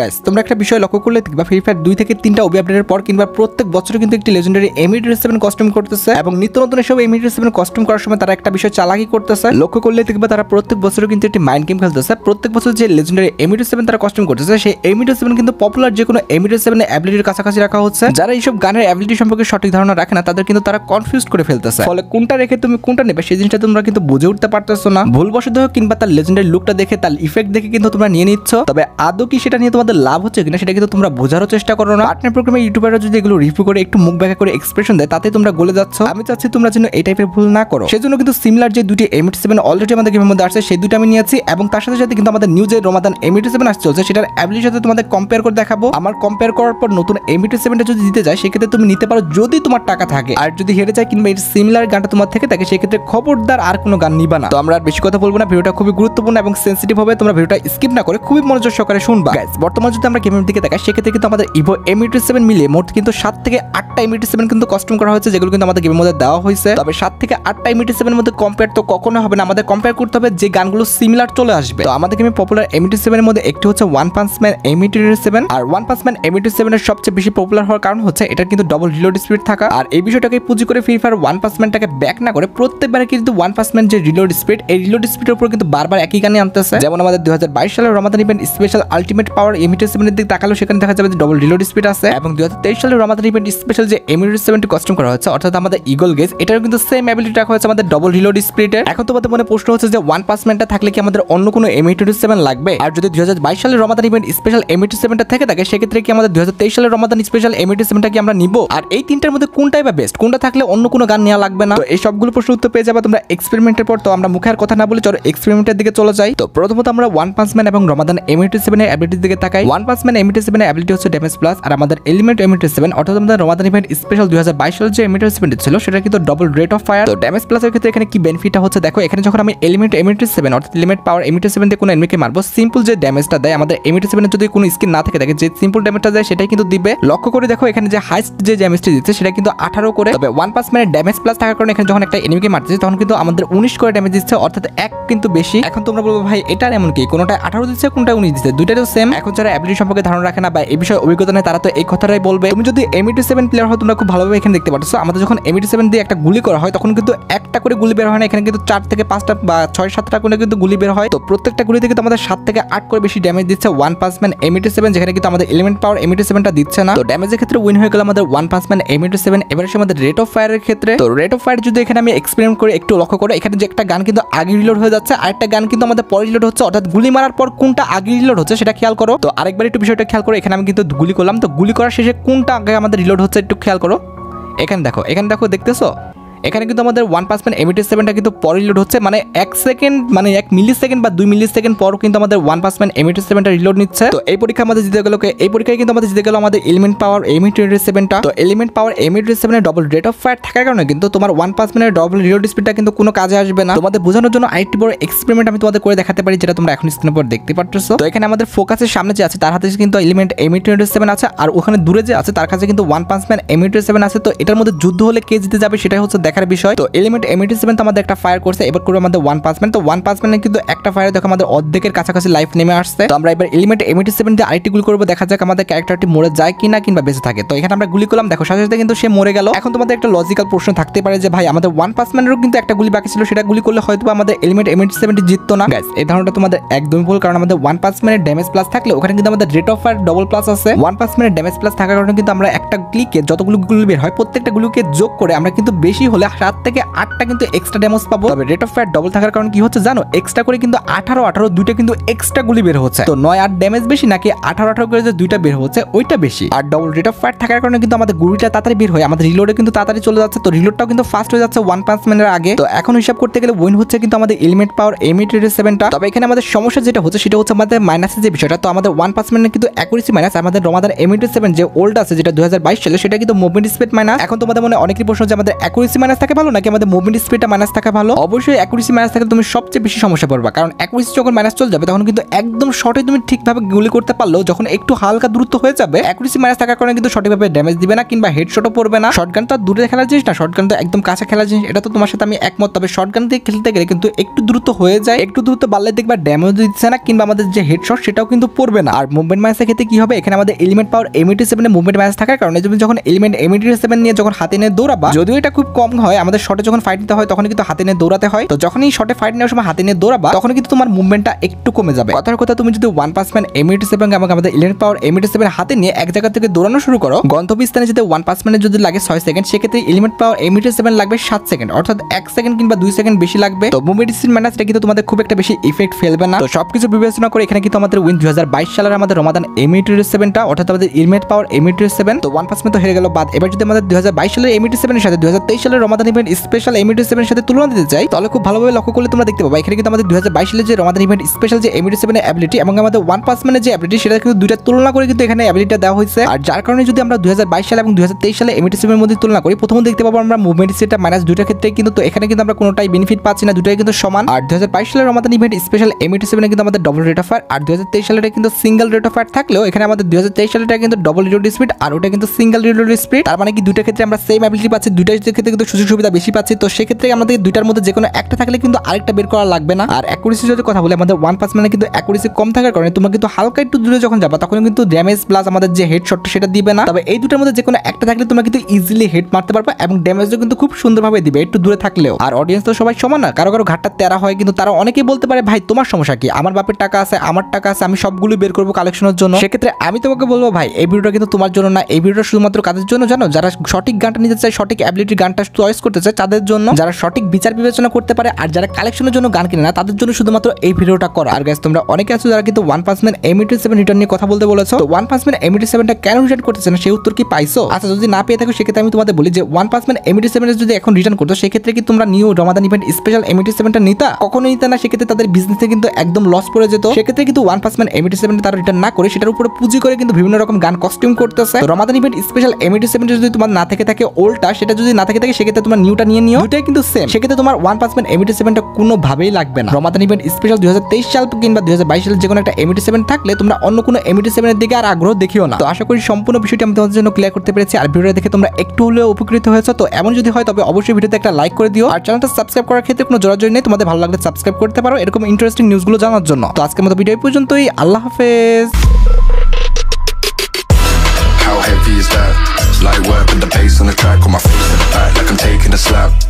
Guys তোমরা একটা বিষয় লক্ষ্য করলে দেখবা ফ্রি ফায়ার 2 থেকে 3টা ওবি আপডেটের পর কিংবা প্রত্যেক বছর কিন্তু একটি লেজেন্ডারি M1887 কাস্টম করতেছে এবং নিত্য নতুন সব M1887 কাস্টম করার সময় তারা একটা বিষয় চালাকি করতেছে। লক্ষ্য করলে দেখবা তারা প্রত্যেক বছর কিন্তু একটি মাইন্ড গেম খেলতেছে। প্রত্যেক বছর যে লেজেন্ডারি M1887 তারা কাস্টম করতেছে সেই M1887 কিন্তু পপুলার যে কোনো M1887 এর অ্যাবিলিটির কাছাকাছি রাখা হচ্ছে। যারা এইসব গানের অ্যাবিলিটি সম্পর্কে সঠিক ধারণা রাখে না তাদের কিন্তু তারা কনফিউজ করে ফেলতেছে, ফলে কোনটা রেখে তুমি কোনটা নেবে সেই জিনিসটা তোমরা কিন্তু বুঝে উঠতে পারতেছো না। ভুলবশত কিংবা তার লেজেন্ডারি লুকটা দেখে তার ইফেক্ট দেখে কিন্তু তোমরা নিয়ে নিচ্ছ, তবে আদৌ কি সেটা নিয়ে তোমাদের লাভ হচ্ছে কিনা সেটা কিন্তু তোমরা বোঝার চেষ্টা করো না। পার্টনার প্রোগ্রামে ইউটিউবাররা যদি এগুলো রিভিউ করে একটু মুখ ব্যাকা করে এক্সপ্রেশন দেয় তাতে তোমরা গলে যাচ্ছ। আমি চাচ্ছি তোমরা যেন এই টাইপের ভুল না করো, সেজন্য কিন্তু সিমিলার যে দুটি M1887 অলরেডি আমাদের গেমের মধ্যে আসছে সেই দুটো আমি নিয়েছি এবং তার সাথে সাথে কিন্তু আমাদের নিউ যে রমাদান M1887 আসছে চলছে সেটার অ্যাবিলিটির সাথে তোমাদের কম্পেয়ার করে দেখাবো। আমার কম্পেয়ার করার পর নতুন M1887 টা যদি দিতে যায় সেক্ষেত্রে তুমি নিতে পারো যদি তোমার টাকা থাকে, আর যদি হেরে যায় কিংবা এর সিমিলার গানটা তোমার থেকে থাকে সেক্ষেত্রে খবরদার আর কোনো গান নিবা না। তো আমরা আর বেশি কথা বলবো না, ভিডিওটা খুবই গুরুত্বপূর্ণ এবং সেন্সিটিভ হবে, তোমরা ভিডিওটা স্কিপ না করে খুবই মনোযোগ সহকারে শুনবা। গাইস বর্তমানে যদি আমরা গেমের দিকে তাকাই সেক্ষেত্রে কিন্তু আমাদের ইভো M1887 মিলিয়ে মোট কিন্তু 7 থেকে 8টা M1887 কিন্তু কাস্টম করা হয়েছে যেগুলো কিন্তু আমাদের গেমের মধ্যে দেওয়া হয়েছে। তবে 7 থেকে 8টা M1887 এর মধ্যে কম্পেয়ার তো কখনো হবে না, আমাদের কম্পেয়ার করতে হবে যে গানগুলো সিমিলার চলে আসবে। তো আমাদের গেমে পপুলার M1887 এর মধ্যে একটি হচ্ছে ওয়ান পাঞ্চ ম্যান M1887, আর ওয়ান পাঞ্চ ম্যান M1887 এর সবচেয়ে বেশি পপুলার হওয়ার কারণ হচ্ছে এটা কিন্তু ডবল রিলোড স্পিড থাকা। আর এই বিষয়টাকে পুঁজি করে ফ্রি ফায়ার ওয়ান পাঞ্চ ম্যানটাকে ব্যাক না করে প্রত্যেকবারে কিন্তু ওয়ান পাঞ্চ ম্যান যে রিলোড স্পিড এই রিলোড স্পিডের উপর কিন্তু বারবার একই গানে আনতেছে। যেমন আমাদের 2022 সালের রমাদান event special ultimate power M1887 এর দিকে তাকালো সেখানে দেখা যাবে যে ডবল রিলোড স্পিড আছে, এবং 2023 সালের রমাদান ইভেন্ট স্পেশাল যে M1887 টি কাস্টম করা হয়েছে অর্থাৎ আমাদের ইগল গেজ এটারও কিন্তু সেম অ্যাবিলিটি রাখা হয়েছে আমাদের ডবল রিলোড স্পিডের। এখন তোমাদের মনে প্রশ্ন হচ্ছে যে ওয়ান পাঞ্চ ম্যানটা থাকলে কি আমাদের অন্য কোনো M1887 লাগবে, আর যদি 2022 সালের রমাদান ইভেন্ট স্পেশাল M1887 টা থেকে থাকে সেক্ষেত্রে কি আমাদের 2023 সালের রমাদান স্পেশাল M1887 টা কি আমরা নিব, আর এই তিনটার মধ্যে কোনটাই বা বেস্ট, কোনটা থাকলে অন্য কোনো গান নেওয়া লাগবে না। তো এই সবগুলো প্রশ্ন উত্তর পেয়ে যাবে তোমরা এক্সপেরিমেন্টের পর। তো আমরা মুখের কথা না বলে চলো এক্সপেরিমেন্টের দিকে চলে যাই। তো প্রথমত আমরা ওয়ান পাঞ্চ ম্যান এবং রমাদান M1887 এর অ্যাবিলিটির দিকে তাকাই। ওয়ান পাঞ্চ ম্যান M1887 এর অ্যাবিলিটি হচ্ছে ড্যামেজ প্লাস, আর আমাদের এলিমেন্ট M1887 অর্থাৎ আমাদের রমাদান ইভেন্ট স্পেশাল 2022 সালের যে M1887 ছিল সেটা কিন্তু ডবল রেট অফ ফায়ার। তো ড্যামেজ প্লাসের ক্ষেত্রে এখানে কি বেনিফিটটা হচ্ছে দেখো, এখানে যখন আমি এলিমেন্ট M1887 অর্থাৎ লিমিট পাওয়ার M1887 দিয়ে কোনো এনিমিকে মারবো সিম্পল যে ড্যামেজটা দেয় আমাদের M1887 এর যদি কোনো স্কিল না থাকে যে সিম্পল ড্যামেজটা দেয় সেটাই কিন্তু দিবে। লক্ষ্য করে দেখো এখানে যে হাইস্ট যে ড্যামেজটি দিচ্ছে সেটা কিন্তু 18 করে, তবে ওয়ান পাঞ্চ ম্যানের ড্যামেজ প্লাস থাকার কারণে এখানে যখন একটা এনিমিকে মারতেছে তখন কিন্তু আমাদের 19 করে ড্যামেজ দিচ্ছে অর্থাৎ এক কিন্তু বেশি। এখন তোমরা বলবো ভাই এটা এমন কি, কোনটা 18 দিচ্ছে কোনটা 19 দিচ্ছে দুইটাই তো সেম। এখন যারা অ্যাবিলিটি সম্পর্কে ধারণা রাখে না বা এই বিষয়ে অভিজ্ঞতা নেই তারা তো এই কথাটাই বলবে। তুমি যদি M1887 প্লেয়ার হও তোমরা খুব ভালোভাবে এখানে দেখতে পাচ্ছ আমাদের যখন M1887 দিয়ে একটা গুলি করা হয় তখন কিন্তু একটা করে গুলি বের হয় না, এখানে কিন্তু 4 থেকে 5টা বা 6-7টা করে কিন্তু গুলি বের হয়। তো প্রত্যেকটা গুলি থেকে আমাদের 7 থেকে 8 করে বেশি ড্যামেজ দিচ্ছে ওয়ান পাঞ্চ ম্যান M1887, যেখানে কিন্তু আমাদের এলিমেন্ট পাওয়ার M1887 টা দিচ্ছে না। তো ড্যামেজের ক্ষেত্রে উইন হয়ে গেল আমাদের ওয়ান পাঞ্চ ম্যান M1887। এবার আসে আমাদের রেট অফ ফায়ারের ক্ষেত্রে। তো রেট অফ ফায়ার যদি এখানে আমি এক্সপেরিমেন্ট করে একটু লক্ষ্য করো, এখানে যে একটা গান কিন্তু আগে রিলোড হয়ে যাচ্ছে আর একটা গান কিন্তু আমাদের পরে রিলোড হচ্ছে, অর্থাৎ গুলি মারার পর কোনটা আগে রিলোড হচ্ছে সেটা খেয়াল করো। তো আরেকবার একটু বিষয়টা খেয়াল করো, এখানে আমি কিন্তু গুলি করলাম তো গুলি করার শেষে কোনটা আগে আমাদের রিলোড হচ্ছে একটু খেয়াল করো। এখানে দেখো দেখতেছো এখানে কিন্তু আমাদের ওয়ান পাঞ্চ ম্যান M1887 টা কিন্তু পরে রিলোড হচ্ছে, মানে 1 সেকেন্ড মানে 1 মিলিসেকেন্ড বা 2 মিলিসেকেন্ড পর কিন্তু আমাদের ওয়ান পাঞ্চ ম্যান M1887 টা রিলোড নিচ্ছে। তো এই পরীক্ষা আমাদের জিতে গেল, এই পরীক্ষায় কিন্তু আমাদের জিতে গেল আমাদের এলিমেন্ট পাওয়ার M1887 টা। তো এলিমেন্ট পাওয়ার M1887 এর ডবল রেট অফ ফায়ার থাকার কারণে কিন্তু তোমার ওয়ান পাঞ্চ ম্যানের ডবল রিলোড স্পিডটা কিন্তু কোনো কাজে আসবে না। তোমাদের বোঝানোর জন্য আরেকটি বড় এক্সপেরিমেন্ট আমি তোমাদের করে দেখাতে পারি যেটা তোমরা এখন স্ক্রিনের উপর দেখতে পাচ্ছো। তো এখানে আমাদের ফোকাসের সামনে যে আছে তার হাতে কিন্তু এলিমেন্ট M1887 আছে, আর ওখানে দূরে যে আছে তার কাছে কিন্তু ওয়ান পাঞ্চ ম্যান M1887 আছে। তো এটার মধ্যে যুদ্ধ হলে কে জিতে যাবে সেটাই হচ্ছে দেখার বিষয়। তো এলিমেন্ট M1887 তো আমাদের একটা ফায়ার করছে, এবার করবে আমাদের ওয়ান পাঞ্চ ম্যান। তো ওয়ান পাঞ্চ ম্যানে কিন্তু একটা ফায়ার দেখো আমাদের অর্ধেকের কাছাকাছি লাইফ নেমে আসছে। তো আমরা এবার এলিমেন্ট M1887 দিয়ে আরেকটি গুলি করবো, দেখা যাক আমাদের ক্যারেক্টারটি মরে যায় কিনা কিংবা বেঁচে থাকে। তো এখানে আমরা গুলি করলাম, দেখো সাথে সাথে কিন্তু সে মরে গেল। এখন তোমাদের একটা লজিক্যাল প্রশ্ন থাকতে পারে যে ভাই আমাদের ওয়ান পাঞ্চ ম্যানেরও কিন্তু একটা গুলি বাকি ছিল, সেটা গুলি করলে হয়তো আমাদের এলিমেন্ট M1887 জিততো না। গাইস এই ধারণাটা তোমাদের একদমই ভুল, কারণ আমাদের ওয়ান পাঞ্চ ম্যানের ড্যামেজ প্লাস থাকলে ওখানে কিন্তু আমাদের rate of fire double plus আছে। ওয়ান পাঞ্চ ম্যানের ড্যামেজ প্লাস থাকার কারণে কিন্তু আমরা একটা ক্লিকে যতগুলো গুলি বের হয় প্রত্যেকটা গুলিকে যোগ করে আমরা কিন্তু বেশি হলে 7 থেকে 8টা কিন্তু এক্সট্রা ড্যামেজ পাবো। তবে রেট অফ ফায়ার ডবল থাকার কারণে কি হচ্ছে জানো, এক্সট্রা করে কিন্তু 18-18 দুইটা কিন্তু এক্সট্রা গুলি বের হচ্ছে। তো 9 আর ড্যামেজ বেশি নাকি 18-18 করে যে দুইটা বের হচ্ছে ওইটা বেশি। আর ডবল রেট অফ ফায়ার থাকার কারণে কিন্তু আমাদের গুলিটা তাড়াতাড়ি বের হয়, আমাদের রিলোডে কিন্তু তাড়াতাড়ি চলে যাচ্ছে। তো রিলোডটাও কিন্তু ফাস্ট হয়ে যাচ্ছে ওয়ান পাঞ্চ ম্যানের আগে। তো এখন হিসাব করতে গেলে উইন হচ্ছে কিন্তু আমাদের এলিমেন্ট পাওয়ার M1887 টা। তবে এখানে আমাদের সমস্যা যেটা হচ্ছে সেটা হচ্ছে আমাদের মাইনাসের যে বিষয়টা। তো আমাদের ওয়ান পাঞ্চ ম্যানের কিন্তু অ্যাকুরেসি মাইনাস, আমাদের রমাদান M1887 যে ওল্ড আছে যেটা 2022 সালে সেটা কিন্তু মুভমেন্ট স্পিড মাইনাস। এখন তোমাদের মনে অনেকই প্রশ্ন যে আমাদের অ্যাকুরেসি মাইনাস থাকা ভালো নাকি আমাদের মুভমেন্ট স্পিডটা মাইনাস থাকা ভালো? অবশ্যই অ্যাকুরেসি মাইনাস থাকলে তুমি সবচেয়ে বেশি সমস্যা পড়বা, কারণ অ্যাকুরেসি যখন মাইনাস চলে যাবে তখন কিন্তু একদম শর্টে তুমি ঠিকভাবে গুলি করতে পারলেও যখন একটু হালকা দূরত্ব হয়ে যাবে অ্যাকুরেসি মাইনাস থাকার কারণে কিন্তু সঠিকভাবে ড্যামেজ দিবে না কিংবা হেডশটও পড়বে না। শর্টগান তো দূরে খেলার জিনিস না, শর্টগান তো একদম কাছে খেলার জিনিস, এটা তো তোমার সাথে আমি একমত। তবে শর্টগান দিয়ে খেলতে গেলে কিন্তু একটু দ্রুত হয়ে যায়, একটু দ্রুত বাড়লে দেখবা ড্যামেজ দিচ্ছে না কিংবা আমাদের যে হেডশট সেটাও কিন্তু পড়বে না। আর মুভমেন্ট মাইনাসের ক্ষেত্রে কি হবে, এখানে আমাদের এলিমেন্ট পাওয়ার M1887 এর মুভমেন্ট মাইনাস থাকার কারণে তুমি যখন এলিমেন্ট M1887 নিয়ে যখন হাতে নিয়ে দৌড়াবা, যদিও এটা খুব কম হয় আমাদের শর্টে যখন ফাইট নিতে হয় তখন কিন্তু হাতে নিয়ে দৌড়াতে হয়, তো যখনই শর্টে ফাইট নেওয়ার সময় হাতে নিয়ে দৌড়াবা তখন কিন্তু তোমার মুভমেন্টটা একটু কমে যাবে। কথার কথা, তুমি যদি ওয়ান পাসম্যান M1887 এবং আমাদের এলিমেন্ট পাওয়ার M1887 হাতে নিয়ে এক জায়গা থেকে দৌড়ানো শুরু করো, গন্তব্যস্থানে যেতে ওয়ান পাসম্যানের যদি লাগে 6 সেকেন্ড, সেক্ষেত্রে এলিমেন্ট পাওয়ার M1887 লাগবে 7 সেকেন্ড, অর্থাৎ 1 সেকেন্ড কিংবা 2 সেকেন্ড বেশি লাগবে। তো মুভমেন্ট স্পিড মাইনাস এটা কিন্তু তোমাদের খুব একটা বেশি ইফেক্ট ফেলবে না। তো সবকিছু বিবেচনা করে এখানে কিন্তু আমাদের উইন 2022 সালের আমাদের রমাদান M1887 টা অর্থাৎ আমাদের এলিমেন্ট পাওয়ার M1887 তো ওয়ান পাসম্যান তো হেরে গেল বাদ। এবার যদি আমাদের 2022 সালের M1887 এর সাথে 2023 সালের রমাদান ইভেন্ট স্পেশাল M1887 এর সাথে তুলনা দিতে চাই তাহলে খুব ভালোভাবে লক্ষ্য করলে তোমরা দেখতে পাবো এখানে কিন্তু আমাদের 2022 সালের যে রমাদান ইভেন্ট স্পেশাল যে M1887 এর অ্যাবিলিটি এবং আমাদের ওয়ান পাসম্যানের যে অ্যাবিলিটি সেটা কিন্তু দুইটা তুলনা করে কিন্তু এখানে অ্যাবিলিটি দেওয়া হয়েছে। আর যার কারণে যদি আমরা 2022 সাল এবং 2023 সালে M1887 এর মধ্যে তুলনা করি প্রথমে দেখতে পাবো আমরা মুভমেন্ট স্পিডটা মাইনাস দুইটা ক্ষেত্রে কিন্তু, তো এখানে কিন্তু আমরা কোনোটাই বেনিফিট পাচ্ছি না, দুটাই কিন্তু সমান। আর 2022 সালের রমাদান ইভেন্ট স্পেশাল M1887 এ কিন্তু আমাদের ডবল রেট অফ ফায়ার, আর 2023 সালের কিন্তু সিঙ্গেল রেট অফ ফায়ার থাকলেও এখানে আমাদের 2023 সালেরটা কিন্তু ডবল রিলোড স্পিড আর ওটা কিন্তু সিঙ্গেল রিলোড স্পিড। তার মানে কি দুইটা ক্ষেত্রে আমরা সেম অ্যাবিলিটি পাচ্ছি, দুইটা ক্ষেত্রে কিন্তু সুযোগ সুবিধা বেশি পাচ্ছি, তো সেক্ষেত্রে আমাদের দুইটার মধ্যে যে কোনো একটা থাকলে কিন্তু আরেকটা বের করা লাগবে না। আর অ্যাকুরেসি যদি কথা বলি আমাদের ওয়ান পাস মানে কিন্তু অ্যাকুরেসি কম থাকার কারণে তোমরা কিন্তু হালকা একটু দূরে যখন যাবা তখন কিন্তু ড্যামেজ প্লাস আমাদের যে হেডশটটা সেটা দিবে না, তবে এই দুটার মধ্যে যে কোনো একটা থাকলে তোমরা কিন্তু ইজিলি হেড মারতে পারবে এবং ড্যামেজও কিন্তু খুব সুন্দরভাবে দিবে একটু দূরে থাকলেও। আর অডিয়েন্স তো সবাই সমান না, কারো কারো ঘাটটা তেরা হয়, কিন্তু তারা অনেকেই বলতে পারে ভাই তোমার সমস্যা কি, আমার বাপের টাকা আছে আমার টাকা আছে আমি সবগুলো বের করবো কালেকশনের জন্য। সেক্ষেত্রে আমি তোমাকে বলবো ভাই এই ভিডিওটা কিন্তু তোমার জন্য না, এই ভিডিওটা শুধুমাত্র কাদের জন্য জানো, যারা সঠিক গানটা নিতে চায় সঠিক অ্যাবিলিটি গানটা চয়েস করতে চায় তাদের জন্য, যারা সঠিক বিচার বিবেচনা করতে পারে আর যারা কালেকশনের জন্য গান কিনে না তাদের জন্য শুধুমাত্র এই ভিডিওটা করা। আর গাইস তোমরা অনেকে আছো যারা কিন্তু ওয়ান পাসম্যান M1887 রিটার্ন নিয়ে কথা বলতে বলেছো, তো ওয়ান পাসম্যান M1887 টা কেন রিটার্ন করতেছে না সেই উত্তর কি পাইছো? আচ্ছা যদি না পেয়ে থাকো সেক্ষেত্রে আমি তোমাদের বলি যে ওয়ান পাসম্যান M1887 এর যদি এখন রিটার্ন করতো সেক্ষেত্রে কি তোমরা new Ramadan event special M1887 টা নিতা? কখনোই নিতা না, সেক্ষেত্রে তাদের বিজনেসে কিন্তু একদম লস পড়ে যেত। সেক্ষেত্রে কিন্তু ওয়ান পাসম্যান M1887 তারা রিটার্ন না করে সেটার উপরে পুঁজি করে কিন্তু বিভিন্ন রকম গান কস্টিউম করতেছে। রমাদান ইভেন্ট স্পেশাল M1887 যদি তোমার না থেকে থাকে ওল্ডটা, সেটা যদি না থেকে থাকে সেক্ষেত্রে তোমরা নিউটা নিয়ে নিও, দুটাই কিন্তু সেম, সেক্ষেত্রে তোমার ওয়ান পাসম্যান M1887 টা কোনোভাবেই লাগবে না। রমাদান ইভেন্ট স্পেশাল 2023 সাল কিংবা 2022 সালের যে কোনো একটা M1887 থাকলে তোমরা অন্য কোনো M1887 এর দিকে আর আগ্রহ দেখিও না। তো আশা করি সম্পূর্ণ বিষয়টি আমি তোমাদের জন্য ক্লিয়ার করতে পেরেছি, আর ভিডিওটা দেখে তোমরা একটু হলেও উপকৃত হয়েছো। তো এমন যদি হয় তবে অবশ্যই ভিডিওতে একটা লাইক করে দিও, আর চ্যানেলটা সাবস্ক্রাইব করার ক্ষেত্রে কোনো জোরাজোরি নেই, তোমাদের ভালো লাগলে সাবস্ক্রাইব করতে পারো এরকম ইন্টারেস্টিং নিউজগুলো জানার জন্য। তো আজকের মতো ভিডিও পর্যন্তই, আল্লাহ হাফেজ। How heavy is that? Light work with the pace on the track. On my feet to the back like I'm taking a slap.